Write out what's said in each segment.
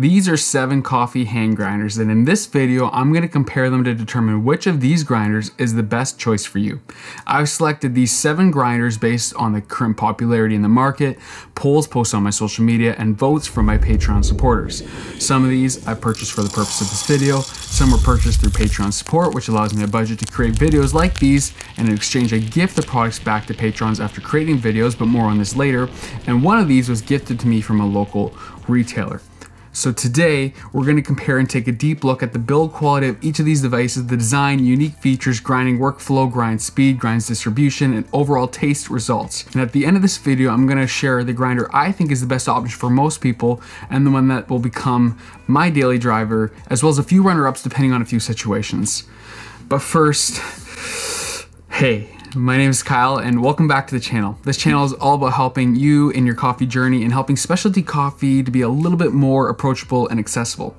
These are 7 coffee hand grinders, and in this video, I'm going to compare them to determine which of these grinders is the best choice for you. I've selected these 7 grinders based on the current popularity in the market, polls posted on my social media, and votes from my Patreon supporters. Some of these I purchased for the purpose of this video, some were purchased through Patreon support, which allows me a budget to create videos like these, and in exchange I gift the products back to patrons after creating videos, but more on this later, and one of these was gifted to me from a local retailer. So today, we're going to compare and take a deep look at the build quality of each of these devices, the design, unique features, grinding workflow, grind speed, grinds distribution, and overall taste results. And at the end of this video, I'm going to share the grinder I think is the best option for most people, and the one that will become my daily driver, as well as a few runner-ups depending on a few situations. But first, hey. My name is Kyle and welcome back to the channel. This channel is all about helping you in your coffee journey and helping specialty coffee to be a little bit more approachable and accessible.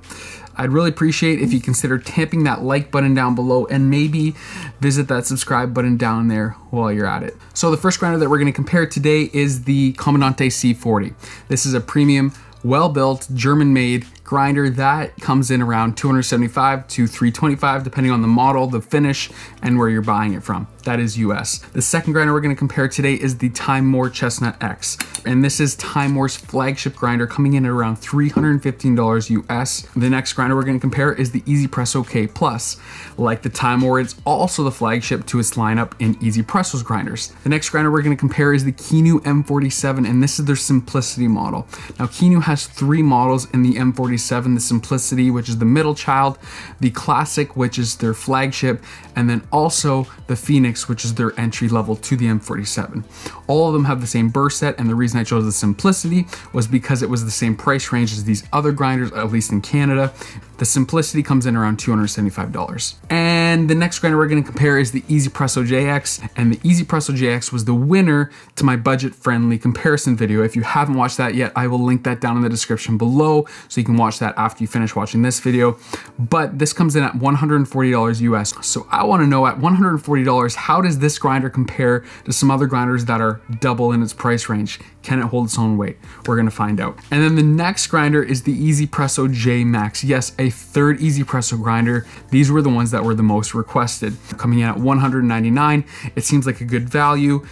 I'd really appreciate if you consider tapping that like button down below and maybe visit that subscribe button down there while you're at it. So the first grinder that we're going to compare today is the Comandante C40. This is a premium, well-built, German-made grinder that comes in around 275 to 325 depending on the model, the finish, and where you're buying it from. That is US. The second grinder we're going to compare today is the Timemore Chestnut X, and this is Timemore's flagship grinder coming in at around $315 US. The next grinder we're going to compare is the 1Zpresso K Plus. Like the Timemore, it's also the flagship to its lineup in 1Zpresso's grinders. The next grinder we're going to compare is the Kinu M47, and this is their Simplicity model. Now Kinu has 3 models in the M47, the Simplicity, which is the middle child, the Classic, which is their flagship, and then also the Phoenix, which is their entry level to the M47. All of them have the same burr set, and the reason I chose the Simplicity was because it was the same price range as these other grinders, at least in Canada. The Simplicity comes in around $275. And the next grinder we're going to compare is the 1Zpresso JX, and the 1Zpresso JX was the winner to my budget-friendly comparison video. If you haven't watched that yet, I will link that down in the description below, so you can watch that after you finish watching this video. But this comes in at $140 US, so I want to know, at $140, how does this grinder compare to some other grinders that are double in its price range? Can it hold its own weight? We're going to find out. And then the next grinder is the 1Zpresso J Max. Yes, a third 1Zpresso grinder. These were the ones that were the most requested. Coming in at $199, it seems like a good value.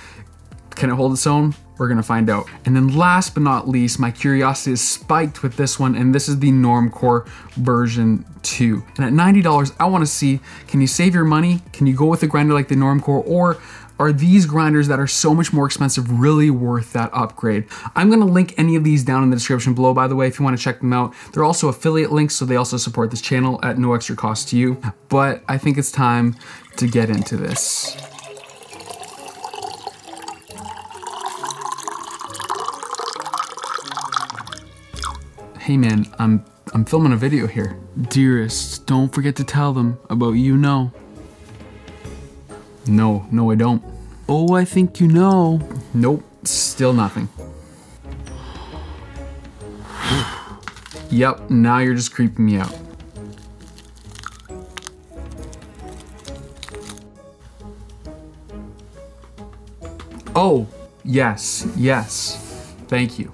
Can it hold its own? We're going to find out. And then last but not least, my curiosity is spiked with this one, and this is the Normcore version 2. And at $90, I want to see, can you save your money? Can you go with a grinder like the Normcore, or are these grinders that are so much more expensive really worth that upgrade? I'm gonna link any of these down in the description below, by the way, if you wanna check them out. They're also affiliate links, so they also support this channel at no extra cost to you. But I think it's time to get into this. Hey man, I'm filming a video here. Dearest, don't forget to tell them about you know. No, I don't. Oh, I think you know. Nope, still nothing. Yep, now you're just creeping me out. Oh, yes, thank you.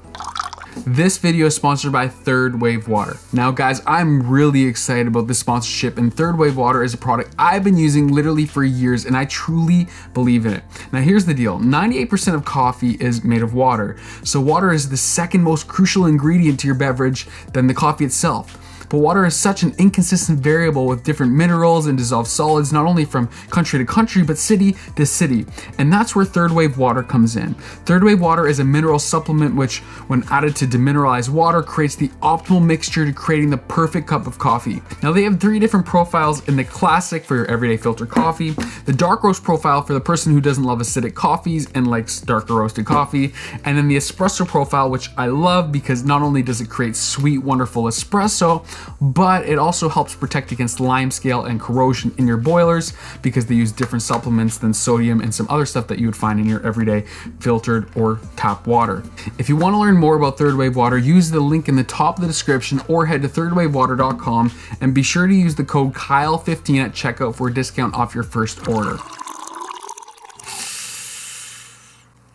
This video is sponsored by Third Wave Water. Now guys, I'm really excited about this sponsorship, and Third Wave Water is a product I've been using literally for years, and I truly believe in it. Now here's the deal, 98% of coffee is made of water. So water is the second most crucial ingredient to your beverage than the coffee itself. But water is such an inconsistent variable with different minerals and dissolved solids, not only from country to country, but city to city. And that's where Third Wave Water comes in. Third Wave Water is a mineral supplement which, when added to demineralized water, creates the optimal mixture to creating the perfect cup of coffee. Now they have 3 different profiles, in the Classic for your everyday filter coffee, the Dark Roast profile for the person who doesn't love acidic coffees and likes darker roasted coffee, and then the Espresso profile, which I love because not only does it create sweet, wonderful espresso, but it also helps protect against lime scale and corrosion in your boilers because they use different supplements than sodium and some other stuff that you would find in your everyday filtered or tap water. If you want to learn more about Third Wave Water, use the link in the top of the description or head to thirdwavewater.com, and be sure to use the code KYLE15 at checkout for a discount off your first order.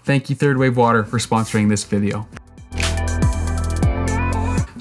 Thank you, Third Wave Water, for sponsoring this video.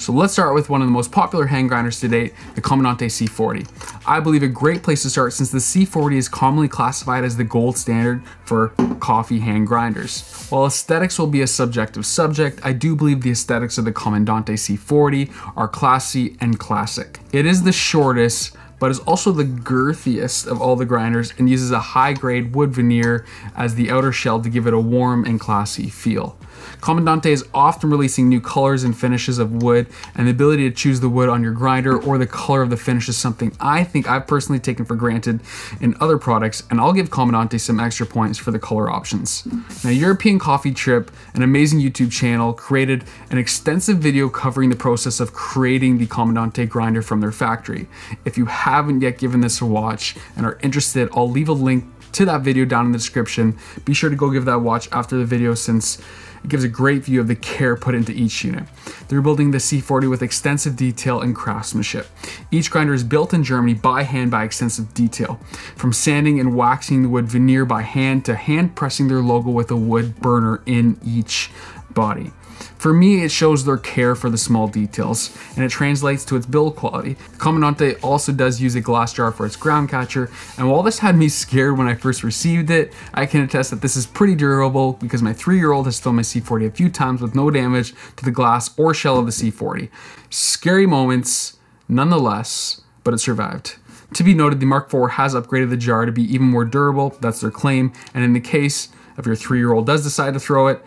So let's start with one of the most popular hand grinders to date, the Comandante C40. I believe a great place to start since the C40 is commonly classified as the gold standard for coffee hand grinders. While aesthetics will be a subjective subject, I do believe the aesthetics of the Comandante C40 are classy and classic. It is the shortest, but is also the girthiest of all the grinders and uses a high-grade wood veneer as the outer shell to give it a warm and classy feel. Comandante is often releasing new colors and finishes of wood, and the ability to choose the wood on your grinder or the color of the finish is something I think I've personally taken for granted in other products, and I'll give Comandante some extra points for the color options. Now, European Coffee Trip, an amazing YouTube channel, created an extensive video covering the process of creating the Comandante grinder from their factory. If you haven't yet given this a watch and are interested, I'll leave a link to that video down in the description. Be sure to go give that a watch after the video since it gives a great view of the care put into each unit. They're building the C40 with extensive detail and craftsmanship. Each grinder is built in Germany by hand by extensive detail, from sanding and waxing the wood veneer by hand to hand pressing their logo with a wood burner in each body. For me, it shows their care for the small details, and it translates to its build quality. Comandante also does use a glass jar for its ground catcher, and while this had me scared when I first received it, I can attest that this is pretty durable because my 3-year-old has thrown my C40 a few times with no damage to the glass or shell of the C40. Scary moments, nonetheless, but it survived. To be noted, the Mark IV has upgraded the jar to be even more durable, that's their claim, and in the case of your 3-year-old does decide to throw it,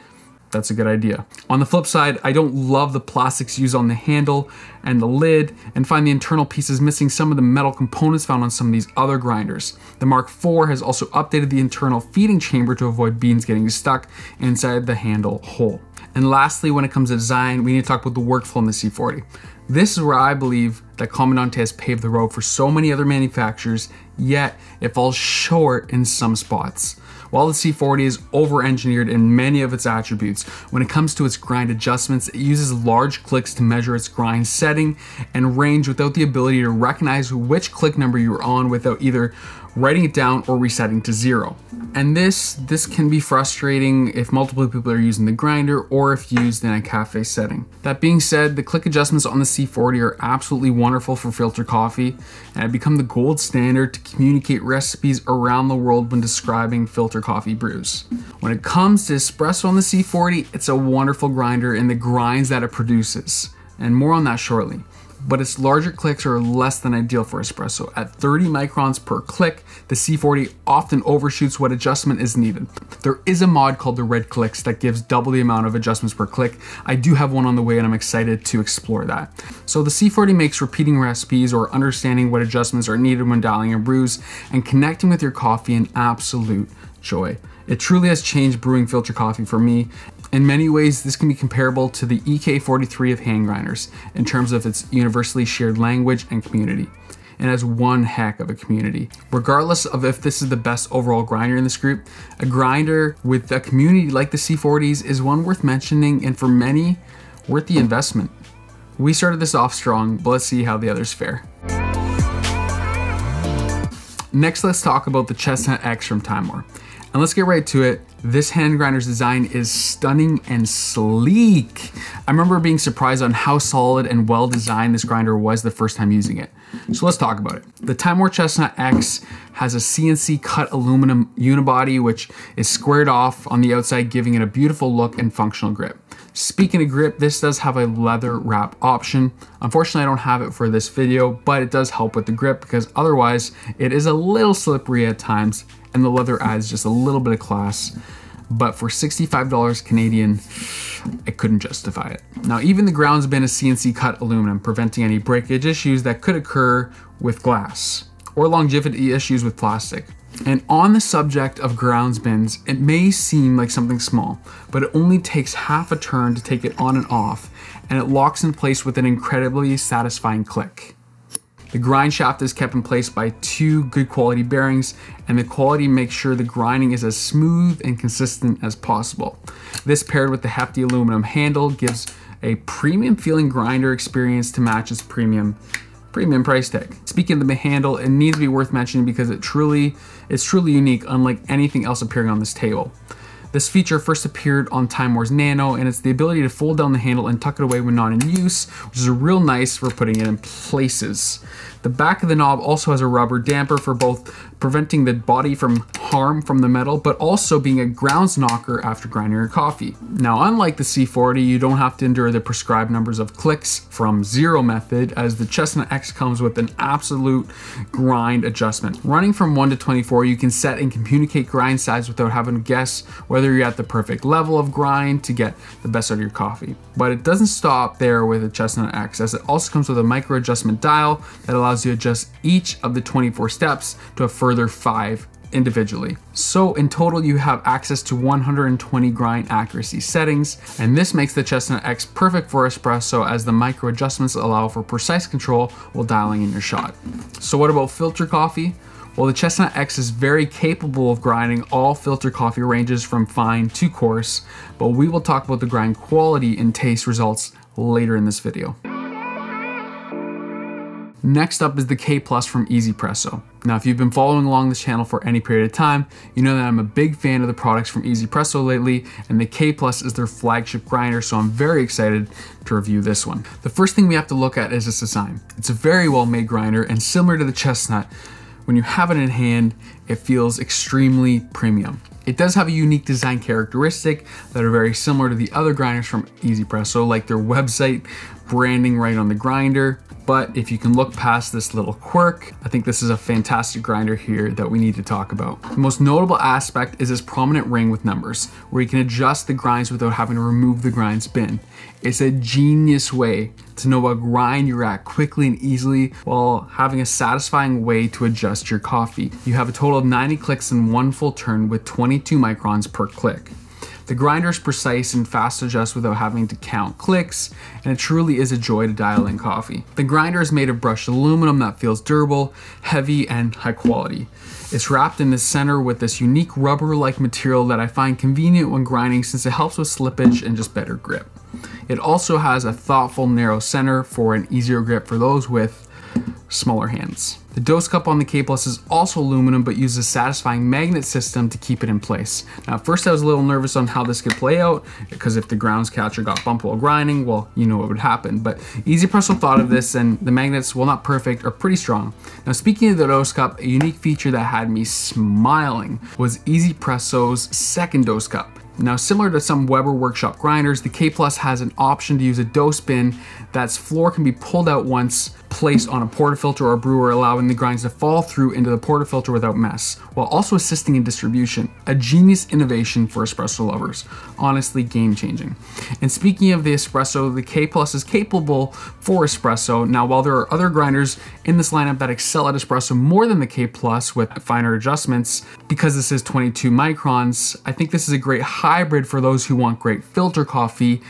that's a good idea. On the flip side, I don't love the plastics used on the handle and the lid and find the internal pieces missing some of the metal components found on some of these other grinders. The Mark IV has also updated the internal feeding chamber to avoid beans getting stuck inside the handle hole. And lastly, when it comes to design, we need to talk about the workflow in the C40. This is where I believe that Comandante has paved the road for so many other manufacturers, yet it falls short in some spots. While the C40 is over-engineered in many of its attributes, when it comes to its grind adjustments, it uses large clicks to measure its grind setting and range without the ability to recognize which click number you're on without either writing it down or resetting to 0. And this can be frustrating if multiple people are using the grinder or if used in a cafe setting. That being said, the click adjustments on the C40 are absolutely wonderful for filter coffee and have become the gold standard to communicate recipes around the world when describing filter coffee brews. When it comes to espresso on the C40, it's a wonderful grinder and the grinds that it produces, and more on that shortly. But its larger clicks are less than ideal for espresso. At 30 microns per click, the C40 often overshoots what adjustment is needed. There is a mod called the Red Clicks that gives double the amount of adjustments per click. I do have one on the way and I'm excited to explore that. So the C40 makes repeating recipes or understanding what adjustments are needed when dialing your brews and connecting with your coffee an absolute joy. It truly has changed brewing filter coffee for me. In many ways, this can be comparable to the EK-43 of hand grinders in terms of its universally shared language and community. It has one heck of a community. Regardless of if this is the best overall grinder in this group, a grinder with a community like the C40s is one worth mentioning and for many, worth the investment. We started this off strong, but let's see how the others fare. Next, let's talk about the Chestnut X from Timemore. And let's get right to it. This hand grinder's design is stunning and sleek. I remember being surprised on how solid and well designed this grinder was the first time using it. So let's talk about it. The Timemore Chestnut X has a CNC cut aluminum unibody, which is squared off on the outside, giving it a beautiful look and functional grip. Speaking of grip, this does have a leather wrap option. Unfortunately, I don't have it for this video, but it does help with the grip because otherwise it is a little slippery at times and the leather adds just a little bit of class. But for $65 Canadian, I couldn't justify it. Now, even the ground's been a CNC cut aluminum, preventing any breakage issues that could occur with glass or longevity issues with plastic. And on the subject of grounds bins, it may seem like something small, but it only takes half a turn to take it on and off, and it locks in place with an incredibly satisfying click. The grind shaft is kept in place by 2 good quality bearings, and the quality makes sure the grinding is as smooth and consistent as possible. This paired with the hefty aluminum handle gives a premium feeling grinder experience to match its premium price tag. Speaking of the handle, it needs to be worth mentioning because it's truly unique, unlike anything else appearing on this table. This feature first appeared on Timemore's Nano, and it's the ability to fold down the handle and tuck it away when not in use, which is real nice for putting it in places. The back of the knob also has a rubber damper for both preventing the body from harm from the metal, but also being a grounds knocker after grinding your coffee. Now, unlike the C40, you don't have to endure the prescribed numbers of clicks from zero method, as the Chestnut X comes with an absolute grind adjustment. Running from 1 to 24, you can set and communicate grind size without having to guess whether you're at the perfect level of grind to get the best out of your coffee. But it doesn't stop there with the Chestnut X, as it also comes with a micro adjustment dial that allows you to adjust each of the 24 steps to a further 5 individually. So in total, you have access to 120 grind accuracy settings, and this makes the Chestnut X perfect for espresso, as the micro adjustments allow for precise control while dialing in your shot. So what about filter coffee? Well, the Chestnut X is very capable of grinding all filter coffee ranges from fine to coarse, but we will talk about the grind quality and taste results later in this video. Next up is the K Plus from 1Zpresso. Now, if you've been following along this channel for any period of time, you know that I'm a big fan of the products from 1Zpresso lately, and the K Plus is their flagship grinder, so I'm very excited to review this one. The first thing we have to look at is its design. It's a very well-made grinder, and similar to the Chestnut, when you have it in hand, it feels extremely premium. It does have a unique design characteristic that are very similar to the other grinders from 1Zpresso, like their website branding right on the grinder. But if you can look past this little quirk, I think this is a fantastic grinder here that we need to talk about. The most notable aspect is this prominent ring with numbers, where you can adjust the grinds without having to remove the grinds bin. It's a genius way to know what grind you're at quickly and easily, while having a satisfying way to adjust your coffee. You have a total of 90 clicks in one full turn with 22 microns per click. The grinder is precise and fast to adjust without having to count clicks, and it truly is a joy to dial in coffee. The grinder is made of brushed aluminum that feels durable, heavy, and high quality. It's wrapped in the center with this unique rubber-like material that I find convenient when grinding, since it helps with slippage and just better grip. It also has a thoughtful, narrow center for an easier grip for those with smaller hands. The dose cup on the K Plus is also aluminum, but uses a satisfying magnet system to keep it in place. Now, at first I was a little nervous on how this could play out, because if the grounds catcher got bumped while grinding, well, you know what would happen. But 1Zpresso thought of this, and the magnets, while not perfect, are pretty strong. Now, speaking of the dose cup, a unique feature that had me smiling was 1Zpresso's second dose cup. Now, similar to some Weber Workshop grinders, the K Plus has an option to use a dose bin that's floor can be pulled out once placed on a portafilter or a brewer, allowing the grinds to fall through into the portafilter without mess, while also assisting in distribution. A genius innovation for espresso lovers. Honestly, game-changing. And speaking of the espresso, the K Plus is capable for espresso. Now, while there are other grinders in this lineup that excel at espresso more than the K Plus with finer adjustments, because this is 22 microns, I think this is a great hybrid for those who want great filter coffee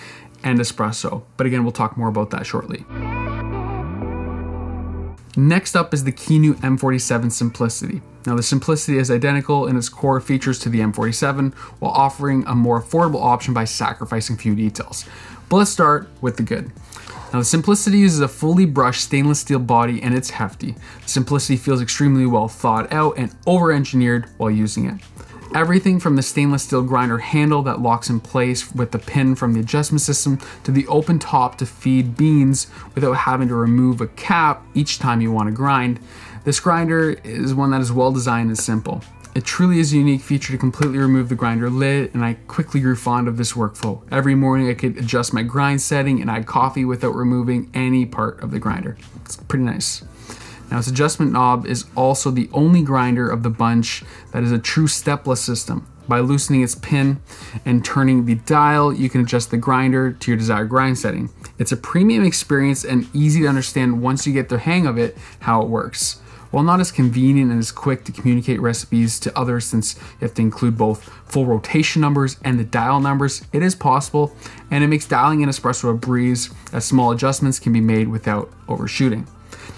and espresso. But again, we'll talk more about that shortly. Next up is the Kinu M47 Simplicity. Now, the Simplicity is identical in its core features to the M47, while offering a more affordable option by sacrificing few details. But let's start with the good. Now, the Simplicity uses a fully brushed stainless steel body, and it's hefty. The Simplicity feels extremely well thought out and over-engineered while using it. Everything from the stainless steel grinder handle that locks in place with the pin from the adjustment system, to the open top to feed beans without having to remove a cap each time you want to grind. This grinder is one that is well designed and simple. It truly is a unique feature to completely remove the grinder lid, and I quickly grew fond of this workflow. Every morning I could adjust my grind setting and I had coffee without removing any part of the grinder. It's pretty nice. Now, its adjustment knob is also the only grinder of the bunch that is a true stepless system. By loosening its pin and turning the dial, you can adjust the grinder to your desired grind setting. It's a premium experience and easy to understand once you get the hang of it how it works. While not as convenient and as quick to communicate recipes to others, since you have to include both full rotation numbers and the dial numbers, it is possible, and it makes dialing in espresso a breeze, as small adjustments can be made without overshooting.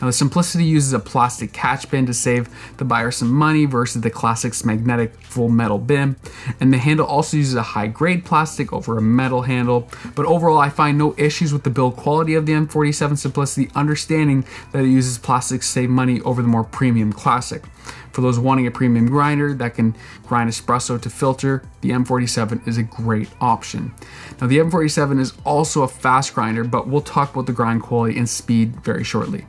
Now the Simplicity uses a plastic catch bin to save the buyer some money versus the Classic's magnetic full metal bin, and the handle also uses a high grade plastic over a metal handle. But overall, I find no issues with the build quality of the M47 Simplicity, understanding that it uses plastic to save money over the more premium Classic. For those wanting a premium grinder that can grind espresso to filter, the M47 is a great option. Now the M47 is also a fast grinder, but we'll talk about the grind quality and speed very shortly.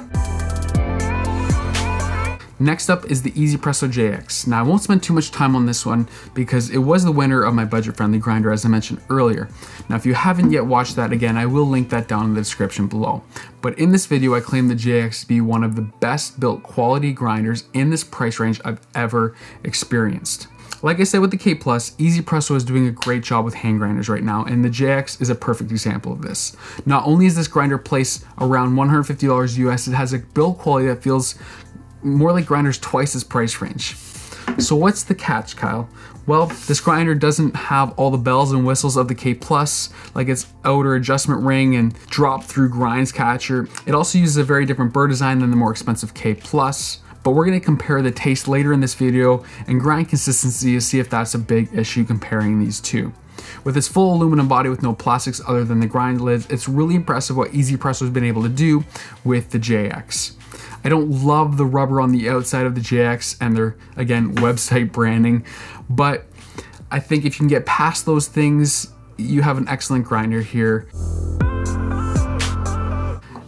Next up is the 1Zpresso JX. Now I won't spend too much time on this one because it was the winner of my budget-friendly grinder, as I mentioned earlier. Now if you haven't yet watched that, again, I will link that down in the description below. But in this video, I claim the JX to be one of the best built quality grinders in this price range I've ever experienced. Like I said with the K+, 1Zpresso is doing a great job with hand grinders right now, and the JX is a perfect example of this. Not only is this grinder priced around $150 US, it has a build quality that feels more like grinders twice this price range. So what's the catch, Kyle? Well, this grinder doesn't have all the bells and whistles of the K+, like its outer adjustment ring and drop through grinds catcher. It also uses a very different burr design than the more expensive K+, but we're gonna compare the taste later in this video and grind consistency to see if that's a big issue comparing these two. With its full aluminum body with no plastics other than the grind lids, it's really impressive what 1Zpresso has been able to do with the JX. I don't love the rubber on the outside of the JX and their, again, website branding, but I think if you can get past those things, you have an excellent grinder here.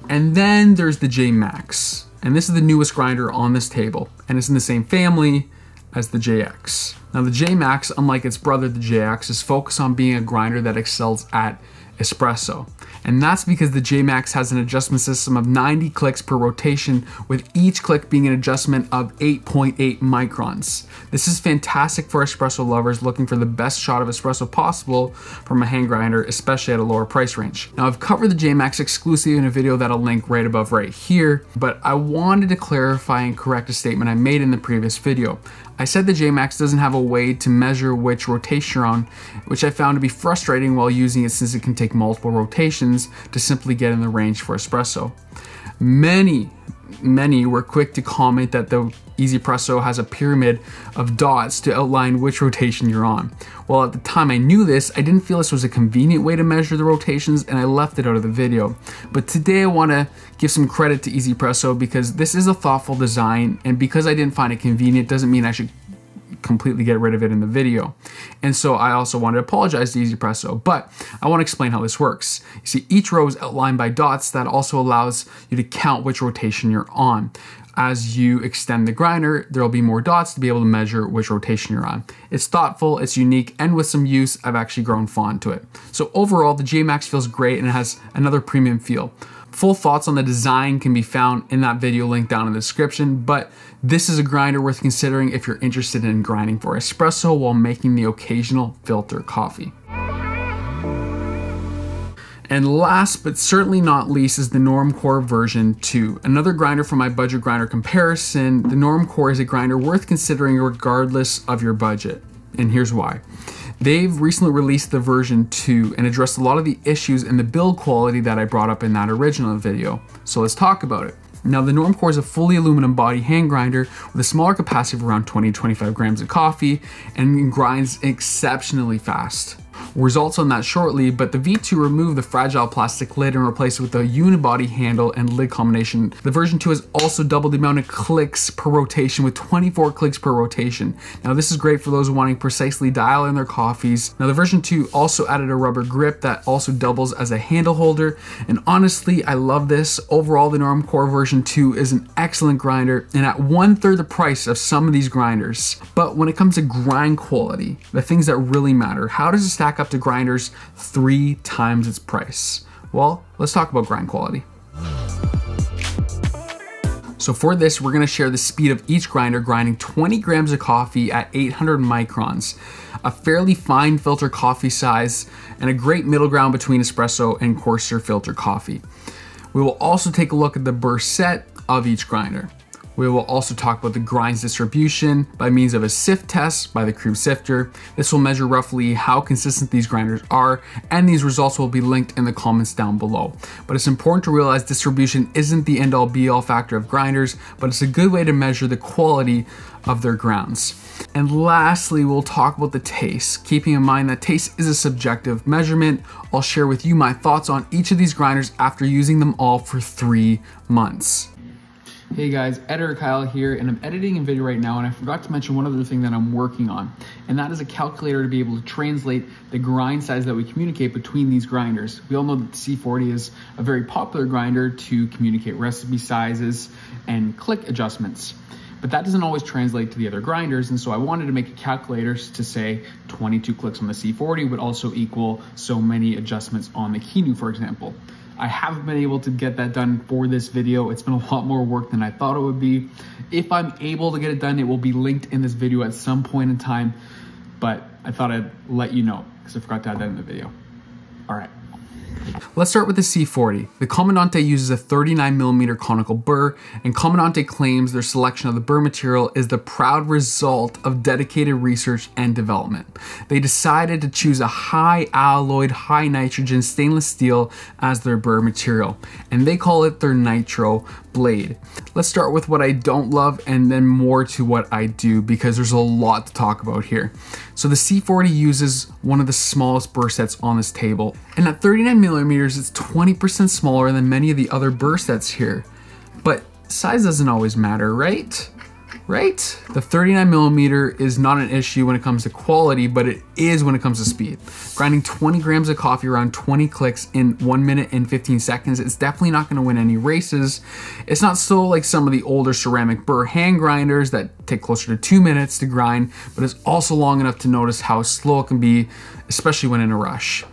And then there's the J Max, and this is the newest grinder on this table, and it's in the same family as the JX. Now the J Max, unlike its brother, the JX, is focused on being a grinder that excels at espresso. And that's because the J Max has an adjustment system of 90 clicks per rotation, with each click being an adjustment of 8.8 microns. This is fantastic for espresso lovers looking for the best shot of espresso possible from a hand grinder, especially at a lower price range. Now I've covered the J Max exclusively in a video that I'll link right above right here, but I wanted to clarify and correct a statement I made in the previous video. I said the J Max doesn't have a way to measure which rotation you're on, which I found to be frustrating while using it, since it can take multiple rotations to simply get in the range for espresso. Many were quick to comment that the 1Zpresso has a pyramid of dots to outline which rotation you're on. Well, at the time I knew this, I didn't feel this was a convenient way to measure the rotations, and I left it out of the video. But today I want to give some credit to 1Zpresso because this is a thoughtful design, and because I didn't find it convenient doesn't mean I should completely get rid of it in the video. And so I also wanted to apologize to 1Zpresso, but I want to explain how this works. You see, each row is outlined by dots. That also allows you to count which rotation you're on. As you extend the grinder, there'll be more dots to be able to measure which rotation you're on. It's thoughtful, it's unique, and with some use, I've actually grown fond to it. So overall, the J Max feels great and it has another premium feel. Full thoughts on the design can be found in that video link down in the description, but this is a grinder worth considering if you're interested in grinding for espresso while making the occasional filter coffee. And last but certainly not least is the Normcore version 2. Another grinder for my budget grinder comparison. The Normcore is a grinder worth considering regardless of your budget, and here's why. They've recently released the version 2 and addressed a lot of the issues and the build quality that I brought up in that original video. So let's talk about it. Now the Normcore is a fully aluminum body hand grinder with a smaller capacity of around 20-25 grams of coffee, and grinds exceptionally fast. Results on that shortly, but the V2 removed the fragile plastic lid and replaced it with a unibody handle and lid combination. The version 2 has also doubled the amount of clicks per rotation, with 24 clicks per rotation. Now this is great for those wanting precisely dial in their coffees. Now the version 2 also added a rubber grip that also doubles as a handle holder, and honestly I love this. Overall, the Normcore version 2 is an excellent grinder and at 1/3 the price of some of these grinders. But when it comes to grind quality, the things that really matter, how does it stack up to grinders 3 times its price? Well, let's talk about grind quality. So for this, we're gonna share the speed of each grinder, grinding 20 grams of coffee at 800 microns, a fairly fine filter coffee size, and a great middle ground between espresso and coarser filter coffee. We will also take a look at the burr set of each grinder. We will also talk about the grinds distribution by means of a sift test by the cream sifter. This will measure roughly how consistent these grinders are, and these results will be linked in the comments down below. But it's important to realize distribution isn't the end all be all factor of grinders, but it's a good way to measure the quality of their grounds. And lastly, we'll talk about the taste, keeping in mind that taste is a subjective measurement. I'll share with you my thoughts on each of these grinders after using them all for 3 months. Hey guys, editor Kyle here, and I'm editing a video right now, and I forgot to mention one other thing that I'm working on, and that is a calculator to be able to translate the grind size that we communicate between these grinders. We all know that the C40 is a very popular grinder to communicate recipe sizes and click adjustments. But that doesn't always translate to the other grinders, and so I wanted to make a calculator to say 22 clicks on the C40 would also equal so many adjustments on the Kinu, for example. I haven't been able to get that done for this video. It's been a lot more work than I thought it would be. If I'm able to get it done, it will be linked in this video at some point in time, but I thought I'd let you know because I forgot to add that in the video. All right. Let's start with the C40. The Comandante uses a 39mm conical burr, and Comandante claims their selection of the burr material is the proud result of dedicated research and development. They decided to choose a high alloyed, high nitrogen stainless steel as their burr material, and they call it their nitro blade. Let's start with what I don't love and then more to what I do, because there's a lot to talk about here. So the C40 uses one of the smallest burr sets on this table, and at 39mm, it's 20% smaller than many of the other burr sets here. But size doesn't always matter, right? Right? The 39mm is not an issue when it comes to quality, but it is when it comes to speed. Grinding 20 grams of coffee around 20 clicks in 1 minute and 15 seconds, it's definitely not gonna win any races. It's not so like some of the older ceramic burr hand grinders that take closer to 2 minutes to grind, but it's also long enough to notice how slow it can be, especially when in a rush.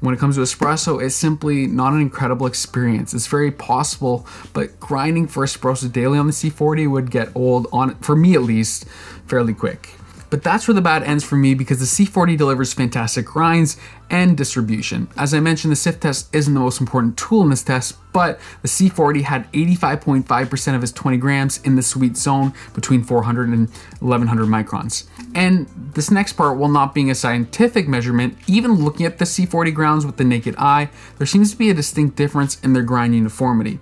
When it comes to espresso, it's simply not an incredible experience. It's very possible, but grinding for espresso daily on the C40 would get old, on for me at least, fairly quick. But that's where the bad ends for me, because the C40 delivers fantastic grinds and distribution. As I mentioned, the sift test isn't the most important tool in this test, but the C40 had 85.5% of its 20 grams in the sweet zone between 400 and 1100 microns. And this next part, while not being a scientific measurement, even looking at the C40 grounds with the naked eye, there seems to be a distinct difference in their grind uniformity.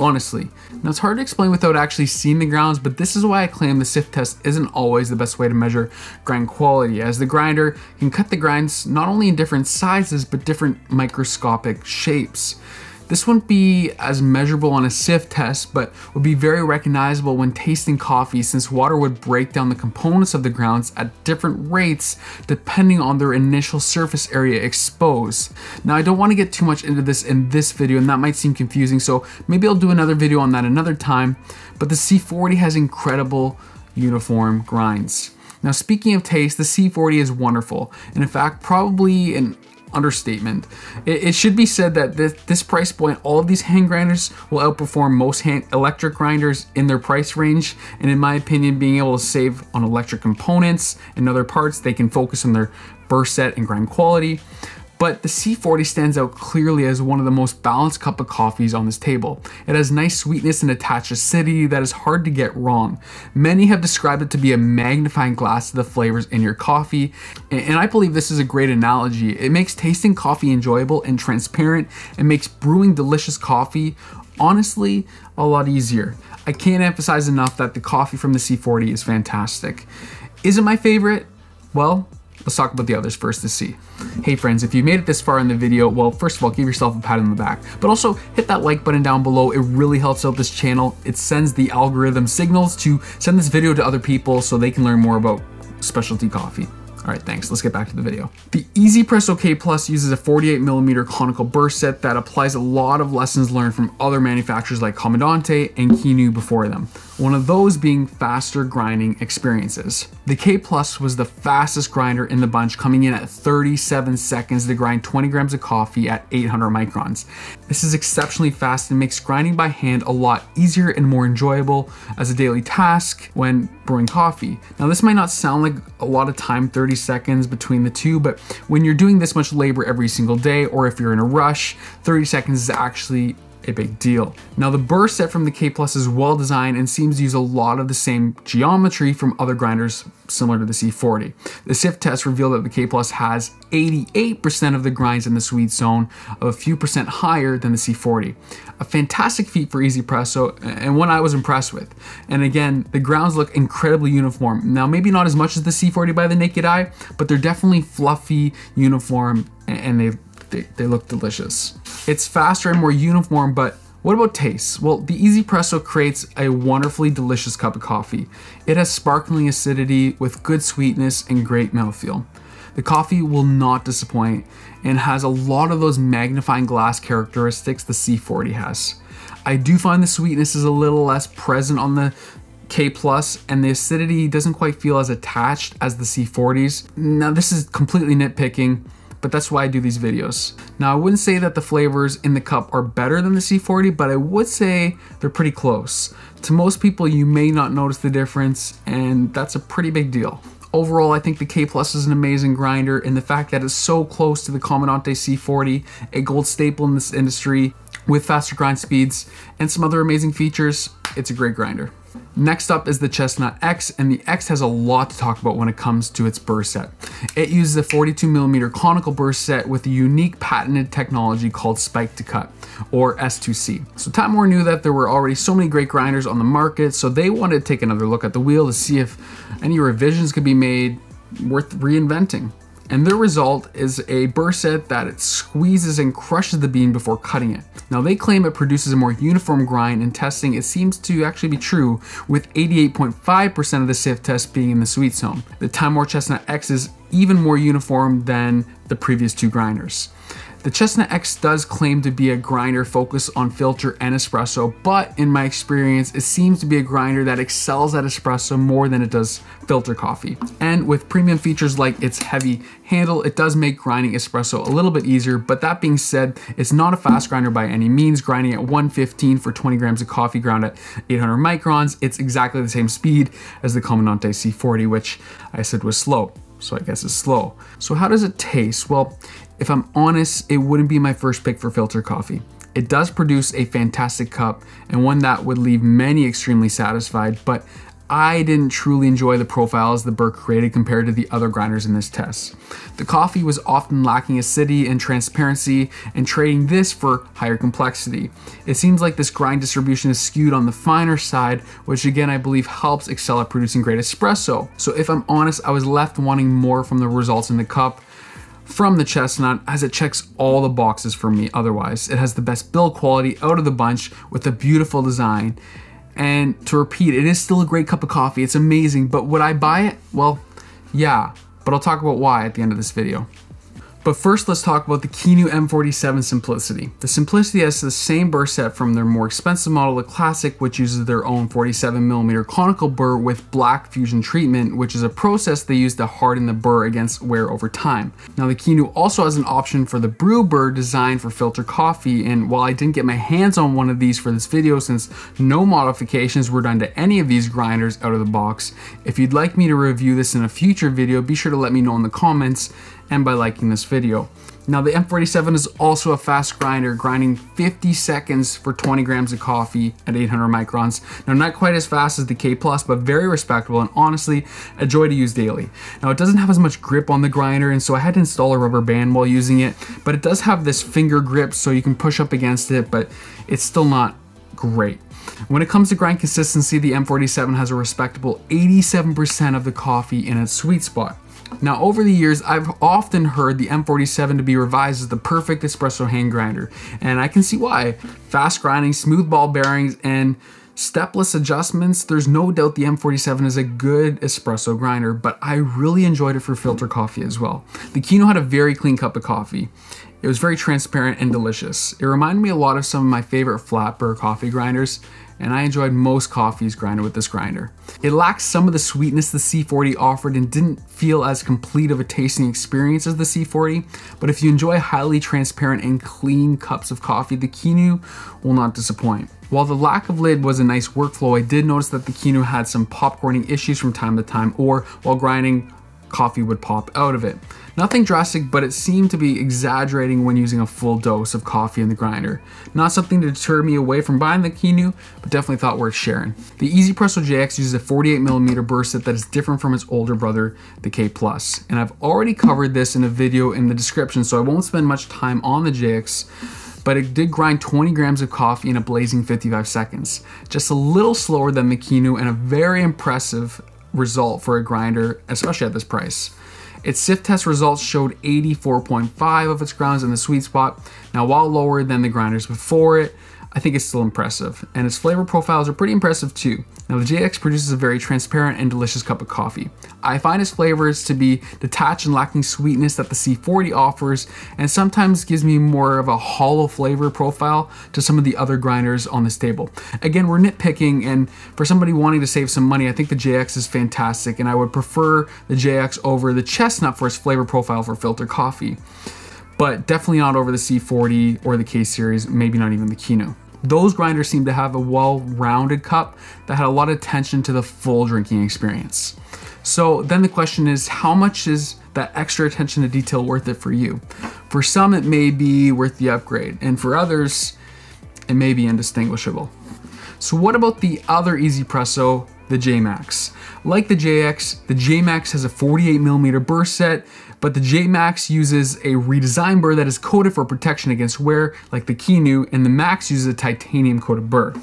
Honestly. Now, it's hard to explain without actually seeing the grounds, but this is why I claim the sift test isn't always the best way to measure grind quality, as the grinder can cut the grinds not only in different sizes, but different microscopic shapes. This wouldn't be as measurable on a sift test, but would be very recognizable when tasting coffee, since water would break down the components of the grounds at different rates depending on their initial surface area exposed. Now, I don't want to get too much into this in this video, and that might seem confusing, so maybe I'll do another video on that another time, but the C40 has incredible uniform grinds. Now, speaking of taste, the C40 is wonderful, and in fact, probably an understatement. It should be said that this price point, all of these hand grinders will outperform most electric grinders in their price range, and in my opinion, being able to save on electric components and other parts, they can focus on their burr set and grind quality. But the C40 stands out clearly as one of the most balanced cup of coffees on this table. It has nice sweetness and attached acidity that is hard to get wrong. Many have described it to be a magnifying glass to the flavors in your coffee, and I believe this is a great analogy. It makes tasting coffee enjoyable and transparent, and makes brewing delicious coffee, honestly, a lot easier. I can't emphasize enough that the coffee from the C40 is fantastic. Is it my favorite? Well, let's talk about the others first to see. Hey friends, if you made it this far in the video, well, first of all, give yourself a pat on the back, but also hit that like button down below. It really helps out this channel. It sends the algorithm signals to send this video to other people so they can learn more about specialty coffee. All right, thanks. Let's get back to the video. The 1Zpresso K Plus uses a 48mm conical burr set that applies a lot of lessons learned from other manufacturers like Comandante and Kinu before them, one of those being faster grinding experiences. The K Plus was the fastest grinder in the bunch, coming in at 37 seconds to grind 20 grams of coffee at 800 microns. This is exceptionally fast and makes grinding by hand a lot easier and more enjoyable as a daily task when brewing coffee. Now, this might not sound like a lot of time, 30 seconds between the two, but when you're doing this much labor every single day, or if you're in a rush, 30 seconds is actually a big deal. Now the burr set from the K Plus is well designed and seems to use a lot of the same geometry from other grinders similar to the C40. The SIFT test revealed that the K Plus has 88% of the grinds in the sweet zone, of a few percent higher than the C40. A fantastic feat for 1Zpresso and one I was impressed with. And again, the grounds look incredibly uniform. Now maybe not as much as the C40 by the naked eye, but they're definitely fluffy, uniform, and they look delicious. It's faster and more uniform, but what about taste? Well, the 1Zpresso creates a wonderfully delicious cup of coffee. It has sparkling acidity with good sweetness and great mouthfeel. The coffee will not disappoint and has a lot of those magnifying glass characteristics the C40 has. I do find the sweetness is a little less present on the K Plus, and the acidity doesn't quite feel as attached as the C40s. Now this is completely nitpicking, but that's why I do these videos. Now I wouldn't say that the flavors in the cup are better than the C40, but I would say they're pretty close. To most people, you may not notice the difference, and that's a pretty big deal. Overall, I think the K Plus is an amazing grinder, and the fact that it's so close to the Comandante C40, a gold staple in this industry, with faster grind speeds and some other amazing features, it's a great grinder. Next up is the Chestnut X, and the X has a lot to talk about when it comes to its burr set. It uses a 42mm conical burr set with a unique patented technology called spike to cut, or S2C. So Timemore knew that there were already so many great grinders on the market, so they wanted to take another look at the wheel to see if any revisions could be made worth reinventing. And their result is a burr set that it squeezes and crushes the bean before cutting it. Now they claim it produces a more uniform grind, and testing it seems to actually be true, with 88.5% of the SIFT test being in the sweet zone. The Timemore Chestnut X is even more uniform than the previous two grinders. The Chestnut X does claim to be a grinder focused on filter and espresso, but in my experience, it seems to be a grinder that excels at espresso more than it does filter coffee. And with premium features like its heavy handle, it does make grinding espresso a little bit easier, but that being said, it's not a fast grinder by any means. Grinding at 115 for 20 grams of coffee ground at 800 microns, it's exactly the same speed as the Comandante C40, which I said was slow. So I guess it's slow. So how does it taste? Well, if I'm honest, it wouldn't be my first pick for filter coffee. It does produce a fantastic cup, and one that would leave many extremely satisfied, but I didn't truly enjoy the profiles the burr created compared to the other grinders in this test. The coffee was often lacking acidity and transparency, and trading this for higher complexity. It seems like this grind distribution is skewed on the finer side, which again I believe helps excel at producing great espresso. So if I'm honest, I was left wanting more from the results in the cup from the Chestnut, as it checks all the boxes for me otherwise. It has the best build quality out of the bunch with a beautiful design. And to repeat, it is still a great cup of coffee. It's amazing, but would I buy it? Well, yeah, but I'll talk about why at the end of this video. But first, let's talk about the Kinu M47 Simplicity. The Simplicity has the same burr set from their more expensive model, the Classic, which uses their own 47mm conical burr with black fusion treatment, which is a process they use to harden the burr against wear over time. Now the Kinu also has an option for the brew burr designed for filter coffee, and while I didn't get my hands on one of these for this video since no modifications were done to any of these grinders out of the box, if you'd like me to review this in a future video, be sure to let me know in the comments and by liking this video. Now the M47 is also a fast grinder, grinding 50 seconds for 20 grams of coffee at 800 microns. Now not quite as fast as the K Plus, but very respectable and honestly a joy to use daily. Now it doesn't have as much grip on the grinder, and so I had to install a rubber band while using it, but it does have this finger grip so you can push up against it, but it's still not great. When it comes to grind consistency, the M47 has a respectable 87% of the coffee in its sweet spot. Now over the years, I've often heard the M47 to be revised as the perfect espresso hand grinder, and I can see why. Fast grinding, smooth ball bearings, and stepless adjustments, there's no doubt the M47 is a good espresso grinder, but I really enjoyed it for filter coffee as well. The Kinu had a very clean cup of coffee. It was very transparent and delicious. It reminded me a lot of some of my favorite flat burr coffee grinders, and I enjoyed most coffees grinded with this grinder. It lacks some of the sweetness the C40 offered and didn't feel as complete of a tasting experience as the C40, but if you enjoy highly transparent and clean cups of coffee, the Kinu will not disappoint. While the lack of lid was a nice workflow, I did notice that the Kinu had some popcorning issues from time to time, or while grinding coffee would pop out of it. Nothing drastic, but it seemed to be exaggerating when using a full dose of coffee in the grinder. Not something to deter me away from buying the Kinu, but definitely thought worth sharing. The 1Zpresso JX uses a 48mm burst that is different from its older brother, the K Plus. And I've already covered this in a video in the description, so I won't spend much time on the JX. But it did grind 20 grams of coffee in a blazing 55 seconds. Just a little slower than the Kinu, and a very impressive result for a grinder, especially at this price. Its sift test results showed 84.5 of its grounds in the sweet spot. Now, while lower than the grinders before it, I think it's still impressive, and its flavor profiles are pretty impressive too. Now, the JX produces a very transparent and delicious cup of coffee. I find its flavors to be detached and lacking sweetness that the C40 offers, and sometimes gives me more of a hollow flavor profile to some of the other grinders on this table. Again, we're nitpicking, and for somebody wanting to save some money, I think the JX is fantastic, and I would prefer the JX over the Chestnut for its flavor profile for filter coffee. But definitely not over the C40 or the K-Series, maybe not even the Kinu. Those grinders seem to have a well-rounded cup that had a lot of attention to the full drinking experience. So then the question is, how much is that extra attention to detail worth it for you? For some, it may be worth the upgrade, and for others, it may be indistinguishable. So what about the other 1Zpresso, the J Max? Like the JX, the J Max has a 48mm burr set, but the J Max uses a redesigned burr that is coated for protection against wear, like the Kinu, and the Max uses a titanium coated burr.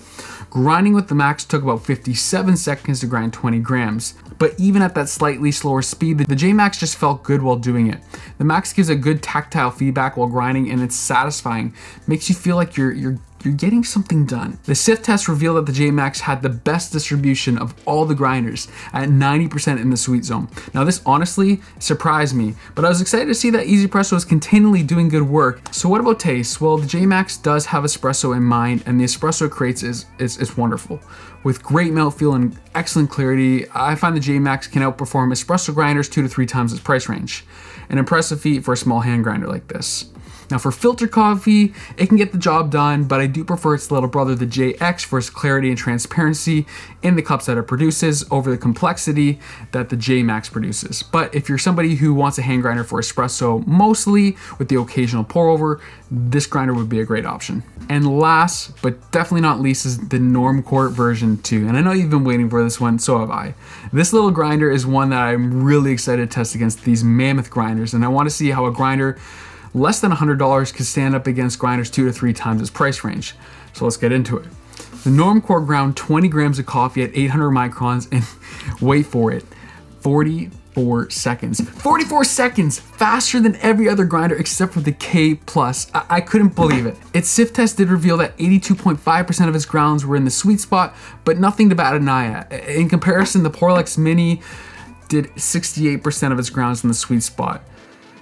Grinding with the Max took about 57 seconds to grind 20 grams, but even at that slightly slower speed, the J Max just felt good while doing it. The Max gives a good tactile feedback while grinding, and it's satisfying. Makes you feel like you're getting something done. The sift test revealed that the J Max had the best distribution of all the grinders at 90% in the sweet zone. Now, this honestly surprised me, but I was excited to see that 1Zpresso was continually doing good work. So what about taste? Well, the J Max does have espresso in mind, and the espresso it creates is wonderful. With great mouthfeel and excellent clarity, I find the J Max can outperform espresso grinders 2 to 3 times its price range. An impressive feat for a small hand grinder like this. Now, for filter coffee, it can get the job done, but I do prefer its little brother, the JX, for its clarity and transparency in the cups that it produces over the complexity that the J Max produces. But if you're somebody who wants a hand grinder for espresso mostly with the occasional pour over, this grinder would be a great option. And last, but definitely not least, is the Normcore version 2. And I know you've been waiting for this one, so have I. This little grinder is one that I'm really excited to test against these mammoth grinders, and I want to see how a grinder less than $100 could stand up against grinders 2 to 3 times its price range. So let's get into it. The Normcore ground 20 grams of coffee at 800 microns and wait for it, 44 seconds. 44 seconds, faster than every other grinder except for the K Plus. I couldn't believe it. Its sift test did reveal that 82.5% of its grounds were in the sweet spot, but nothing to bat an eye at. In comparison, the Porlex Mini did 68% of its grounds in the sweet spot.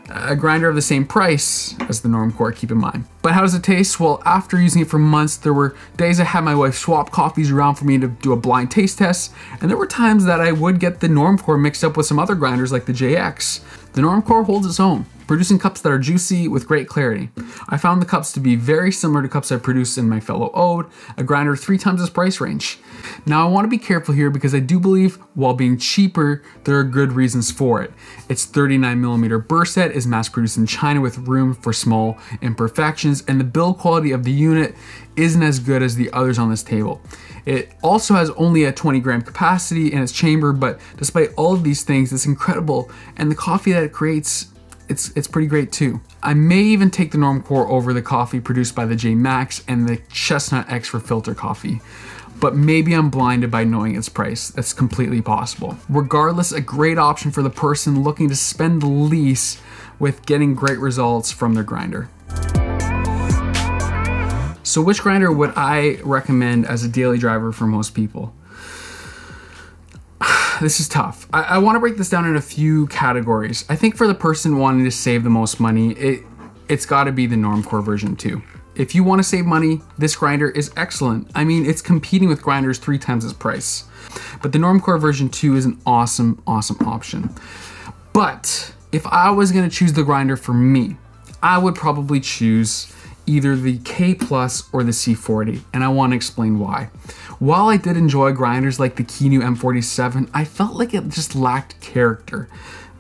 A grinder of the same price as the Normcore, keep in mind. But how does it taste? Well, after using it for months, there were days I had my wife swap coffees around for me to do a blind taste test, and there were times that I would get the Normcore mixed up with some other grinders like the JX. The Normcore holds its own, producing cups that are juicy with great clarity. I found the cups to be very similar to cups I produced in my Fellow Ode, a grinder 3 times its price range. Now, I want to be careful here because I do believe, while being cheaper, there are good reasons for it. Its 39mm burr set is mass produced in China with room for small imperfections, and the build quality of the unit isn't as good as the others on this table. It also has only a 20 gram capacity in its chamber, but despite all of these things, it's incredible, and the coffee that it creates, it's pretty great too. I may even take the Normcore over the coffee produced by the J Max and the Chestnut X for filter coffee, but maybe I'm blinded by knowing its price. That's completely possible. Regardless, a great option for the person looking to spend the least with getting great results from their grinder. So which grinder would I recommend as a daily driver for most people? This is tough. I want to break this down in a few categories. I think for the person wanting to save the most money, it's got to be the Normcore version 2. If you want to save money, this grinder is excellent. I mean, it's competing with grinders 3 times its price. But the Normcore version 2 is an awesome, awesome option. But if I was going to choose the grinder for me, I would probably choose either the K Plus or the C40, and I want to explain why. While I did enjoy grinders like the Kinu M47, I felt like it just lacked character.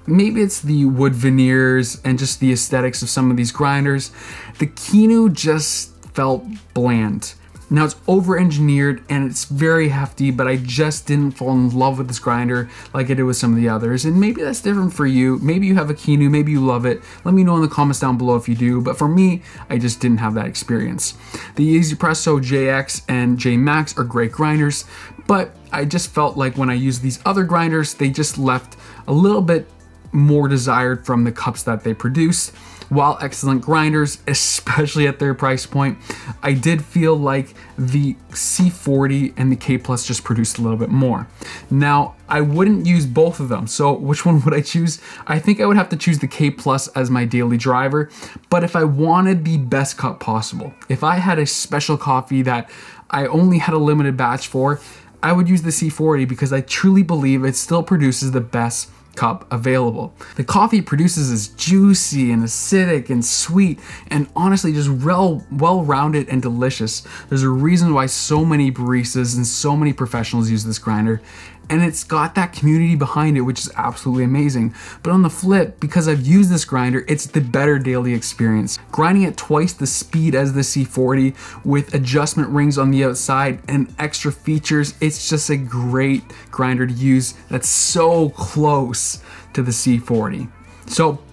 Maybe it's the wood veneers and just the aesthetics of some of these grinders. The Kinu just felt bland. Now it's over-engineered and it's very hefty, but I just didn't fall in love with this grinder like I did with some of the others. And maybe that's different for you. Maybe you have a Kinu, maybe you love it. Let me know in the comments down below if you do. But for me, I just didn't have that experience. The 1Zpresso JX and J Max are great grinders, but I just felt like when I used these other grinders, they just left a little bit more desired from the cups that they produce. While excellent grinders, especially at their price point, I did feel like the C40 and the K Plus just produced a little bit more. Now, I wouldn't use both of them, so which one would I choose? I think I would have to choose the K Plus as my daily driver, but if I wanted the best cup possible, if I had a special coffee that I only had a limited batch for, I would use the C40 because I truly believe it still produces the best cup available. The coffee produces is juicy and acidic and sweet and honestly just well-rounded and delicious. There's a reason why so many baristas and so many professionals use this grinder, and it's got that community behind it, which is absolutely amazing. But on the flip, because I've used this grinder, it's the better daily experience. Grinding at twice the speed as the C40 with adjustment rings on the outside and extra features, it's just a great grinder to use that's so close to the C40. So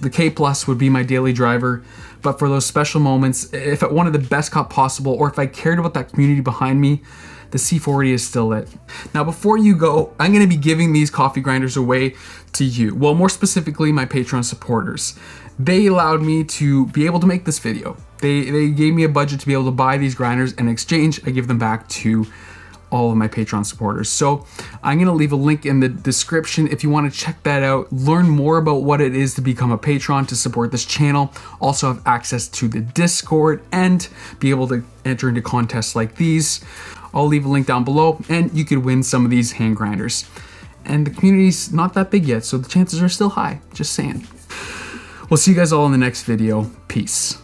the K Plus would be my daily driver, but for those special moments, if I wanted the best cup possible or if I cared about that community behind me, the C40 is still it. Now, before you go, I'm gonna be giving these coffee grinders away to you. Well, more specifically, my Patreon supporters. They allowed me to be able to make this video. They gave me a budget to be able to buy these grinders, and in exchange, I give them back to all of my Patreon supporters. So I'm gonna leave a link in the description if you wanna check that out, learn more about what it is to become a patron to support this channel, also have access to the Discord and be able to enter into contests like these. I'll leave a link down below and you could win some of these hand grinders. And the community's not that big yet, so the chances are still high, just saying. We'll see you guys all in the next video. Peace.